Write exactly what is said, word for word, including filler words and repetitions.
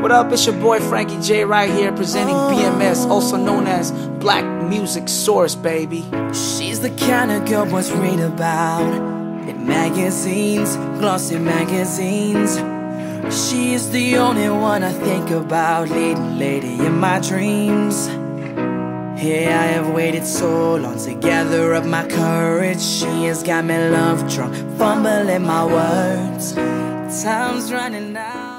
What up, it's your boy Frankie J right here presenting B M S, also known as Black Music Source, baby. She's the kind of girl boys read about in magazines, glossy magazines. She's the only one I think about, leading lady in my dreams. Here I have waited so long to gather up my courage. She has got me love drunk, fumbling my words. Time's running out.